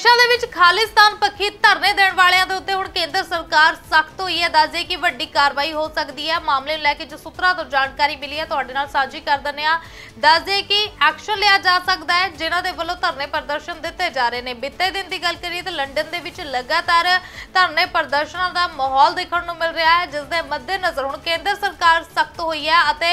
ਵਿਦੇਸ਼ਾਂ ਦੇ ਵਿੱਚ ਖਾਲਿਸਤਾਨ ਪੱਖੀ ਧਰਨੇ ਦੇਣ ਵਾਲਿਆਂ ਦੇ ਉੱਤੇ ਹੁਣ ਕੇਂਦਰ ਸਰਕਾਰ ਸਖਤ ਹੋਈ ਹੈ। ਦੱਸ ਦੇ ਕਿ ਵੱਡੀ ਕਾਰਵਾਈ ਹੋ ਸਕਦੀ ਹੈ। ਮਾਮਲੇ ਨੂੰ ਲੈ ਕੇ ਜੋ ਸੂਤਰਾਂ ਤੋਂ ਜਾਣਕਾਰੀ ਮਿਲੀ ਹੈ ਤੁਹਾਡੇ ਨਾਲ ਸਾਂਝੀ ਕਰ ਦਿੰਦੇ ਆ। ਦੱਸ ਦੇ ਕਿ ਐਕਸ਼ਨ ਲਿਆ ਜਾ ਸਕਦਾ ਹੈ ਜਿਨ੍ਹਾਂ ਦੇ ਵੱਲੋਂ ਧਰਨੇ ਪ੍ਰਦਰਸ਼ਨ ਦਿੱਤੇ ਜਾ ਰਹੇ ਨੇ। ਬੀਤੇ ਦਿਨ ਦੀ ਗੱਲ ਕਰੀਏ ਤਾਂ ਲੰਡਨ ਦੇ ਵਿੱਚ ਲਗਾਤਾਰ ਧਰਨੇ ਪ੍ਰਦਰਸ਼ਨਾਂ ਦਾ ਮਾਹੌਲ ਦੇਖਣ ਨੂੰ ਮਿਲ ਰਿਹਾ ਹੈ, ਜਿਸ ਦੇ ਮੱਦੇਨਜ਼ਰ ਹੁਣ ਕੇਂਦਰ ਸਰਕਾਰ ਸਖਤ ਹੋਈ ਹੈ ਅਤੇ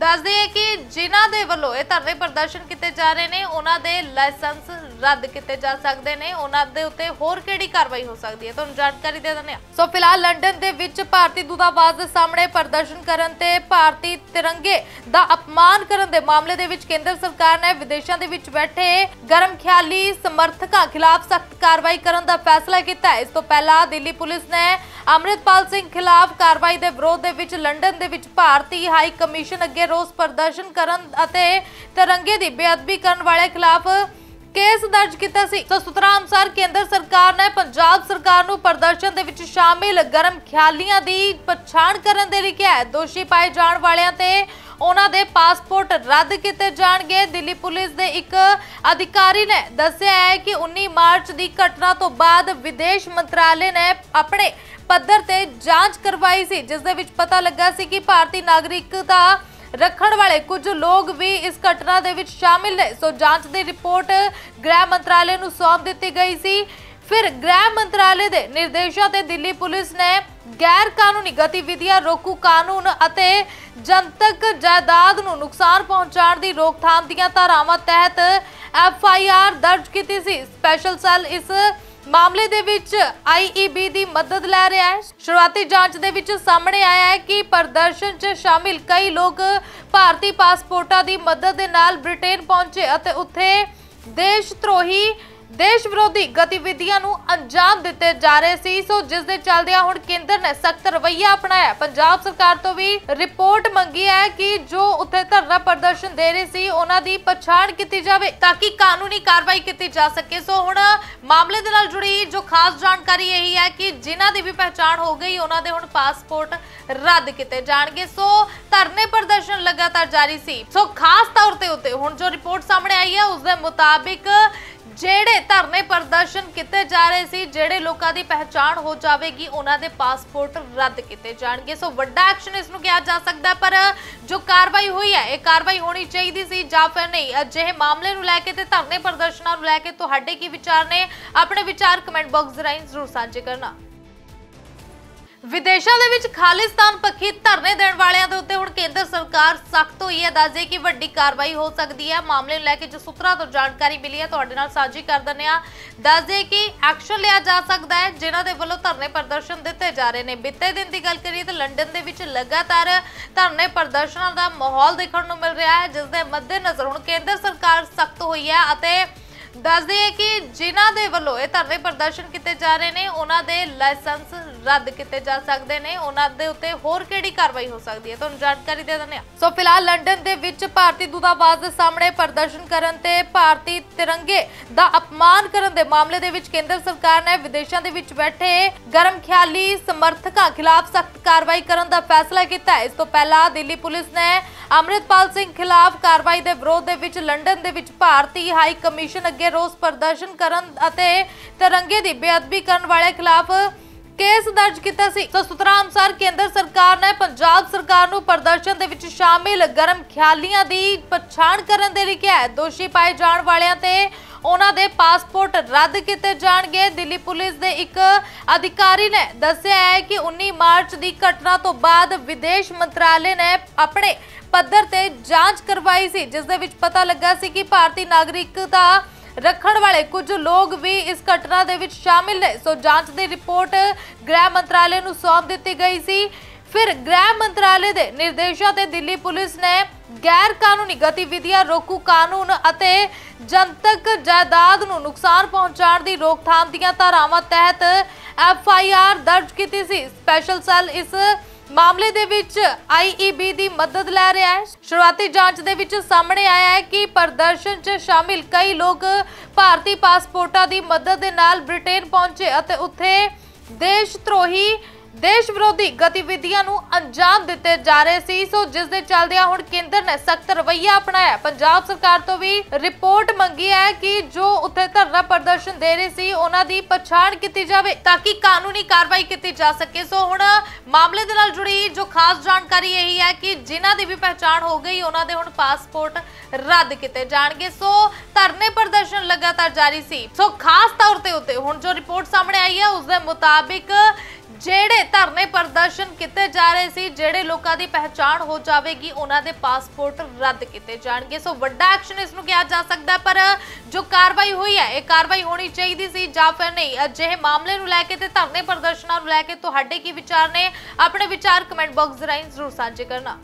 ਦੱਸ ਦਈਏ ਕਿ ਜਿਨ੍ਹਾਂ ਦੇ ਵੱਲੋਂ ਇਹ ਧਰਨੇ ਪ੍ਰਦਰਸ਼ਨ ਕੀਤੇ ਜਾ ਰਹੇ ਨੇ ਉਹਨਾਂ ਦੇ ਲਾਇਸੈਂਸ ਰੱਦ ਕੀਤੇ ਜਾ ਸਕਦੇ ਨੇ। ਉਹਨਾਂ ਦੇ ਉੱਤੇ ਹੋਰ ਕਿਹੜੀ ਕਾਰਵਾਈ ਹੋ ਸਕਦੀ ਹੈ ਤੁਹਾਨੂੰ ਜਾਣਕਾਰੀ ਦੇ ਦਿੰਦੇ ਹਾਂ। ਸੋ ਫਿਲਹਾਲ ਲੰਡਨ ਦੇ ਵਿੱਚ ਭਾਰਤੀ ਦੂਤਾਵਾਸ ਦੇ ਸਾਹਮਣੇ ਪ੍ਰਦਰਸ਼ਨ ਕਰਨ ਤੇ ਭਾਰਤੀ ਤਿਰੰਗੇ ਦਾ ਅਪਮਾਨ ਕਰਨ ਦੇ ਮਾਮਲੇ ਦੇ ਵਿੱਚ ਕੇਂਦਰ ਸਰਕਾਰ ਨੇ ਵਿਦੇਸ਼ਾਂ ਦੇ ਵਿੱਚ ਬੈਠੇ ਗਰਮ ਖਿਆਲੀ ਸਮਰਥਕਾਂ ਖਿਲਾਫ ਸਖਤ ਕਾਰਵਾਈ ਕਰਨ ਦਾ ਫੈਸਲਾ ਕੀਤਾ ਹੈ। ਇਸ ਤੋਂ ਪਹਿਲਾਂ ਦਿੱਲੀ ਪੁਲਿਸ ਨੇ ਅੰਮ੍ਰਿਤਪਾਲ ਸਿੰਘ ਖਿਲਾਫ ਕਾਰਵਾਈ ਦੇ ਵਿਰੋਧ ਦੇ ਵਿੱਚ ਲੰਡਨ ਦੇ ਵਿੱਚ ਭਾਰਤੀ ਹਾਈ ਕਮਿਸ਼ਨ ਅੱਗੇ ਰੋਸ ਪ੍ਰਦਰਸ਼ਨ ਕਰਨ ਅਤੇ ਤਿਰੰਗੇ ਦੀ ਬੇਅਦਬੀ ਕਰਨ ਵਾਲੇ ਖਿਲਾਫ ਕੇਸ ਦਰਜ ਕੀਤਾ ਸੀ। ਸੋ ਸੂਤਰਾਂ ਅਨੁਸਾਰ ਕੇਂਦਰ ਸਰਕਾਰ ਨੇ ਪੰਜਾਬ ਸਰਕਾਰ ਨੂੰ ਪ੍ਰਦਰਸ਼ਨ ਦੇ ਵਿੱਚ ਸ਼ਾਮਿਲ ਗਰਮ ਖਿਆਲੀਆਂ ਦੀ ਪਛਾਣ ਕਰਨ ਦੇ ਲਈ ਕਿਹਾ ਹੈ। ਦੋਸ਼ੀ ਪਾਏ ਜਾਣ ਵਾਲਿਆਂ ਤੇ ਉਹਨਾਂ ਦੇ ਪਾਸਪੋਰਟ ਰੱਦ ਕੀਤੇ ਜਾਣਗੇ। ਦਿੱਲੀ ਪੁਲਿਸ ਦੇ ਇੱਕ ਅਧਿਕਾਰੀ ਨੇ ਦੱਸਿਆ ਹੈ ਕਿ 19 ਮਾਰਚ ਦੀ ਘਟਨਾ ਤੋਂ ਬਾਅਦ ਵਿਦੇਸ਼ ਮੰਤਰਾਲੇ ਨੇ ਆਪਣੇ ਪੱਧਰ ਤੇ ਜਾਂਚ ਕਰਵਾਈ ਸੀ, ਜਿਸ ਦੇ ਵਿੱਚ ਪਤਾ ਲੱਗਾ ਸੀ ਕਿ ਭਾਰਤੀ ਨਾਗਰਿਕਤਾ ਰੱਖਣ ਵਾਲੇ ਕੁਝ ਲੋਕ ਵੀ ਇਸ ਘਟਨਾ ਦੇ ਵਿੱਚ ਸ਼ਾਮਿਲ ਨੇ। ਸੋ ਜਾਂਚ ਦੀ ਰਿਪੋਰਟ ਗ੍ਰਹਿ ਮੰਤਰਾਲੇ ਨੂੰ ਸੌਂਪ ਦਿੱਤੀ ਗਈ ਸੀ। ਫਿਰ ਗ੍ਰਹਿ ਮੰਤਰਾਲੇ ਦੇ ਨਿਰਦੇਸ਼ਾਂ ਤੇ ਦਿੱਲੀ ਪੁਲਿਸ ਨੇ ਗੈਰ ਕਾਨੂੰਨੀ ਗਤੀਵਿਧੀਆਂ ਰੋਕੂ ਕਾਨੂੰਨ ਅਤੇ ਜਨਤਕ ਜਾਇਦਾਦ ਨੂੰ ਨੁਕਸਾਨ ਪਹੁੰਚਾਉਣ ਦੀ ਰੋਕਥਾਮ ਦੀਆਂ ਧਾਰਾਵਾਂ ਤਹਿਤ FIR ਦਰਜ ਕੀਤੀ ਸੀ। ਸਪੈਸ਼ਲ ਸੈੱਲ ਇਸ ਮਾਮਲੇ ਦੇ ਵਿੱਚ IEB ਦੀ ਮਦਦ ਲੈ ਰਿਹਾ ਹੈ। ਸ਼ੁਰੂਆਤੀ ਜਾਂਚ ਦੇ ਵਿੱਚ ਸਾਹਮਣੇ ਆਇਆ ਹੈ ਕਿ ਪ੍ਰਦਰਸ਼ਨ 'ਚ ਸ਼ਾਮਿਲ ਕਈ ਲੋਕ ਭਾਰਤੀ ਪਾਸਪੋਰਟਾਂ ਦੀ ਮਦਦ ਦੇ ਨਾਲ ਬ੍ਰਿਟੇਨ ਪਹੁੰਚੇ ਅਤੇ ਉੱਥੇ ਦੇਸ਼ ਵਿਰੋਧੀ ਗਤੀਵਿਧੀਆਂ ਨੂੰ ਅੰਜਾਮ ਦਿੱਤੇ ਜਾ ਰਹੇ ਸੀ। ਸੋ ਜਿਸ ਦੇ ਚੱਲਦਿਆਂ ਹੁਣ ਕੇਂਦਰ ਨੇ ਸਖਤ ਰਵੱਈਆ ਅਪਣਾਇਆ। ਪੰਜਾਬ ਸਰਕਾਰ ਤੋਂ ਵੀ ਰਿਪੋਰਟ ਮੰਗੀ ਹੈ ਕਿ ਜੋ ਉੱਥੇ ਧਰਨਾ ਪ੍ਰਦਰਸ਼ਨ ਦੇ ਰਹੇ ਸੀ ਉਹਨਾਂ ਦੀ ਪਛਾਣ ਕੀਤੀ ਜਾਵੇ ਤਾਂ ਕਿ ਕਾਨੂੰਨੀ ਕਾਰਵਾਈ ਕੀਤੀ ਜਾ ਸਕੇ। ਸੋ ਹੁਣ ਮਾਮਲੇ ਦੇ ਨਾਲ ਜੁੜੀ ਜੋ ਖਾਸ ਜਾਣਕਾਰੀ ਇਹੀ ਹੈ ਕਿ ਜਿਨ੍ਹਾਂ ਦੀ ਵੀ ਪਛਾਣ ਹੋ ਗਈ ਉਹਨਾਂ ਦੇ ਹੁਣ ਪਾਸਪੋਰਟ ਰੱਦ ਕੀਤੇ ਜਾਣਗੇ। ਸੋ ਧਰਨੇ ਪ੍ਰਦਰਸ਼ਨ ਲਗਾਤਾਰ ਜਾਰੀ ਸੀ। ਸੋ ਖਾਸ ਤੌਰ ਤੇ ਉੱਤੇ ਹੁਣ ਜੋ ਰਿਪੋਰਟ ਸਾਹਮਣੇ ਆਈ ਹੈ ਉਸ ਦੇ ਮੁਤਾਬਿਕ ਜਿਹੜੇ ਧਰਨੇ ਪ੍ਰਦਰਸ਼ਨ ਕੀਤੇ ਜਾ ਰਹੇ ਸੀ ਜਿਹੜੇ ਲੋਕਾਂ ਦੀ ਪਹਿਚਾਣ ਹੋ ਜਾਵੇਗੀ ਉਹਨਾਂ ਦੇ ਪਾਸਪੋਰਟ ਰੱਦ ਕੀਤੇ ਜਾਣਗੇ। ਸੋ ਵੱਡਾ ਐਕਸ਼ਨ ਇਸ ਨੂੰ ਕਿਹਾ ਜਾ ਸਕਦਾ, ਪਰ ਜੋ ਕਾਰਵਾਈ ਹੋਈ ਹੈ ਇਹ ਕਾਰਵਾਈ ਹੋਣੀ ਚਾਹੀਦੀ ਸੀ ਜਾਂ ਫਿਰ ਨਹੀਂ। ਅਜਿਹੇ ਮਾਮਲੇ ਨੂੰ ਲੈ ਕੇ ਤੇ ਧਰਨੇ ਪ੍ਰਦਰਸ਼ਨਾਂ ਨੂੰ ਲੈ ਕੇ ਤੁਹਾਡੇ ਕੀ ਵਿਚਾਰ ਨੇ? ਆਪਣੇ ਵਿਚਾਰ ਕਮੈਂਟ ਬਾਕਸ ਰਾਹੀਂ ਜ਼ਰੂਰ ਸਾਂਝੇ ਕਰਨਾ। ਵਿਦੇਸ਼ਾਂ ਦੇ ਵਿੱਚ ਖਾਲਿਸਤਾਨ ਪੱਖੀ ਧਰਨੇ ਦੇਣ ਵਾਲਿਆਂ ਦੇ ਉੱਤੇ ਹੁਣ ਕੇਂਦਰ ਸਰਕਾਰ ਸਖਤ ਹੋਈ ਹੈ। ਦੱਸ ਦੇ ਕਿ ਵੱਡੀ ਕਾਰਵਾਈ ਹੋ ਸਕਦੀ ਹੈ। ਮਾਮਲੇ ਨੂੰ ਲੈ ਕੇ ਜੋ ਸੂਤਰਾਂ ਤੋਂ ਜਾਣਕਾਰੀ ਮਿਲੀ ਹੈ ਤੁਹਾਡੇ ਨਾਲ ਸਾਂਝੀ ਕਰ ਦਿੰਦੇ ਆ। ਦੱਸ ਦੇ ਕਿ ਐਕਸ਼ਨ ਲਿਆ ਜਾ ਸਕਦਾ ਹੈ ਜਿਨ੍ਹਾਂ ਦੇ ਵੱਲੋਂ ਧਰਨੇ ਪ੍ਰਦਰਸ਼ਨ ਦਿੱਤੇ ਜਾ ਰਹੇ ਨੇ। ਬੀਤੇ ਦਿਨ ਦੀ ਗੱਲ ਕਰੀਏ ਤਾਂ ਲੰਡਨ ਦੇ ਵਿੱਚ ਲਗਾਤਾਰ ਧਰਨੇ ਪ੍ਰਦਰਸ਼ਨਾਂ ਦਾ ਮਾਹੌਲ ਦੇਖਣ ਨੂੰ ਮਿਲ ਰਿਹਾ ਹੈ, ਜਿਸ ਦੇ ਮੱਦੇਨਜ਼ਰ ਹੁਣ ਕੇਂਦਰ ਸਰਕਾਰ ਸਖਤ ਹੋਈ ਹੈ ਅਤੇ ਦੱਸ ਦਈਏ ਕਿ ਜਿਨ੍ਹਾਂ ਦੇ ਵੱਲੋਂ ਇਹ ਧਰਨੇ ਪ੍ਰਦਰਸ਼ਨ ਕੀਤੇ ਜਾ ਰਹੇ ਨੇ ਉਹਨਾਂ ਦੇ ਲਾਇਸੈਂਸ ਰੱਦ ਕੀਤੇ ਜਾ ਸਕਦੇ ਨੇ। ਉਹਨਾਂ ਦੇ ਉੱਤੇ ਹੋਰ ਕਿਹੜੀ ਕਾਰਵਾਈ ਹੋ ਸਕਦੀ ਹੈ ਤੁਹਾਨੂੰ ਜਾਣਕਾਰੀ ਦੇ ਦਿੰਦੇ ਹਾਂ। ਸੋ ਫਿਲਹਾਲ ਲੰਡਨ ਦੇ ਵਿੱਚ ਭਾਰਤੀ ਦੂਤਾਵਾਸ ਦੇ ਸਾਹਮਣੇ ਪ੍ਰਦਰਸ਼ਨ ਕਰਨ ਤੇ ਭਾਰਤੀ ਤਿਰੰਗੇ ਦਾ ਅਪਮਾਨ ਕਰਨ ਦੇ ਮਾਮਲੇ ਦੇ ਵਿੱਚ ਕੇਂਦਰ ਸਰਕਾਰ ਨੇ ਵਿਦੇਸ਼ਾਂ ਦੇ ਵਿੱਚ ਬੈਠੇ ਗਰਮ ਖਿਆਲੀ ਸਮਰਥਕਾਂ ਖਿਲਾਫ ਸਖਤ ਕਾਰਵਾਈ ਕਰਨ ਦਾ ਫੈਸਲਾ ਕੀਤਾ ਹੈ। ਇਸ ਤੋਂ ਪਹਿਲਾਂ ਦਿੱਲੀ ਪੁਲਿਸ ਨੇ ਅੰਮ੍ਰਿਤਪਾਲ ਸਿੰਘ ਖਿਲਾਫ ਕਾਰਵਾਈ ਦੇ ਵਿਰੋਧ ਦੇ ਵਿੱਚ ਲੰਡਨ ਦੇ ਵਿੱਚ ਭਾਰਤੀ ਹਾਈ ਕਮਿਸ਼ਨ ਅੱਗੇ ਰੋਸ ਪ੍ਰਦਰਸ਼ਨ ਕਰਨ ਅਤੇ ਤਿਰੰਗੇ ਦੀ ਬੇਅਦਬੀ ਕਰਨ ਵਾਲੇ ਖਿਲਾਫ ਕੇਸ ਦਰਜ ਕੀਤਾ ਸੀ। ਸੋ ਸੂਤਰਾਂ ਅਨੁਸਾਰ ਕੇਂਦਰ ਸਰਕਾਰ ਨੇ ਪੰਜਾਬ ਸਰਕਾਰ ਨੂੰ ਪ੍ਰਦਰਸ਼ਨ ਦੇ ਵਿੱਚ ਸ਼ਾਮਿਲ ਗਰਮ ਖਿਆਲੀਆਂ ਦੀ ਪਛਾਣ ਕਰਨ ਦੇ ਲਈ ਕਿਹਾ ਹੈ। ਦੋਸ਼ੀ ਪਾਏ ਜਾਣ ਵਾਲਿਆਂ ਤੇ ਉਹਨਾਂ ਦੇ ਪਾਸਪੋਰਟ ਰੱਦ ਕੀਤੇ ਜਾਣਗੇ। ਦਿੱਲੀ ਪੁਲਿਸ ਦੇ ਇੱਕ ਅਧਿਕਾਰੀ ਨੇ ਦੱਸਿਆ ਹੈ ਕਿ 19 ਮਾਰਚ ਦੀ ਘਟਨਾ ਤੋਂ ਬਾਅਦ ਵਿਦੇਸ਼ ਮੰਤਰਾਲੇ ਨੇ ਆਪਣੇ ਪੱਧਰ ਤੇ ਜਾਂਚ ਕਰਵਾਈ ਸੀ, ਜਿਸ ਦੇ ਵਿੱਚ ਪਤਾ ਲੱਗਾ ਸੀ ਕਿ ਭਾਰਤੀ ਨਾਗਰਿਕਤਾ ਰੱਖਣ ਵਾਲੇ ਕੁਝ ਲੋਕ ਵੀ ਇਸ ਘਟਨਾ ਦੇ ਵਿੱਚ ਸ਼ਾਮਿਲ ਨੇ। ਸੋ ਜਾਂਚ ਦੀ ਰਿਪੋਰਟ ਗ੍ਰਹਿ ਮੰਤਰਾਲੇ ਨੂੰ ਸੌਂਪ ਦਿੱਤੀ ਗਈ ਸੀ। ਫਿਰ ਗ੍ਰਹਿ ਮੰਤਰਾਲੇ ਦੇ ਨਿਰਦੇਸ਼ਾਂ ਤੇ ਦਿੱਲੀ ਪੁਲਿਸ ਨੇ ਗੈਰ ਕਾਨੂੰਨੀ ਗਤੀਵਿਧੀਆਂ ਰੋਕੂ ਕਾਨੂੰਨ ਅਤੇ ਜਨਤਕ ਜਾਇਦਾਦ ਨੂੰ ਨੁਕਸਾਨ ਪਹੁੰਚਾਉਣ ਦੀ ਰੋਕਥਾਮ ਦੀਆਂ ਧਾਰਾਵਾਂ ਤਹਿਤ FIR ਦਰਜ ਕੀਤੀ ਸੀ। ਸਪੈਸ਼ਲ ਸੈੱਲ ਇਸ ਮਾਮਲੇ ਦੇ ਵਿੱਚ IEB ਦੀ ਮਦਦ ਲੈ ਰਿਹਾ ਹੈ। ਸ਼ੁਰੂਆਤੀ ਜਾਂਚ ਦੇ ਵਿੱਚ ਸਾਹਮਣੇ ਆਇਆ ਹੈ ਕਿ ਪ੍ਰਦਰਸ਼ਨ 'ਚ ਸ਼ਾਮਿਲ ਕਈ ਲੋਕ ਭਾਰਤੀ ਪਾਸਪੋਰਟਾਂ ਦੀ ਮਦਦ ਦੇ ਨਾਲ ਬ੍ਰਿਟੇਨ ਪਹੁੰਚੇ ਅਤੇ ਉੱਥੇ ਦੇਸ਼ देश विरोधी गतिविधियां नू अंजाम दिते जा रहे सी। सो जिस दे चलदे हुण केंद्र ने सख्त रवैया अपनाया। पंजाब सरकार तो भी रिपोर्ट मंगी है कि जो उत्थे धरना प्रदर्शन दे रहे सी उन्हां दी पछाण कीती जावे ताकि कानूनी कार्रवाई कीती जा सके। सो हुण मामले दे नाल जुड़ी जो खास जानकारी यही है कि जिन्हां दी भी पहचान हो गई उन्हां दे हुण पासपोर्ट रद्द कीते जाणगे। सो धरने प्रदर्शन लगातार जारी सी। सो खास तौर ते उत्ते हुण जो रिपोर्ट सामने आई है उस दे मुताबिक ਜਿਹੜੇ ਧਰਨੇ ਪ੍ਰਦਰਸ਼ਨ ਕੀਤੇ ਜਾ ਰਹੇ ਸੀ ਜਿਹੜੇ ਲੋਕਾਂ ਦੀ ਪਹਿਚਾਣ ਹੋ ਜਾਵੇਗੀ ਉਹਨਾਂ ਦੇ ਪਾਸਪੋਰਟ ਰੱਦ ਕੀਤੇ ਜਾਣਗੇ। ਸੋ ਵੱਡਾ ਐਕਸ਼ਨ ਇਸ ਨੂੰ ਕਿਹਾ ਜਾ ਸਕਦਾ ਪਰ ਜੋ ਕਾਰਵਾਈ ਹੋਈ ਹੈ ਇਹ ਕਾਰਵਾਈ ਹੋਣੀ ਚਾਹੀਦੀ ਸੀ ਜਾਂ ਫਿਰ ਨਹੀਂ। ਅਜਿਹੇ ਮਾਮਲੇ ਨੂੰ ਲੈ ਕੇ ਤੇ ਧਰਨੇ ਪ੍ਰਦਰਸ਼ਨਾਂ ਨੂੰ ਲੈ ਕੇ ਤੁਹਾਡੇ ਕੀ ਵਿਚਾਰ ਨੇ? ਆਪਣੇ ਵਿਚਾਰ ਕਮੈਂਟ ਬਾਕਸ ਜ਼ਰੂਰ ਸਾਂਝੇ ਕਰਨਾ।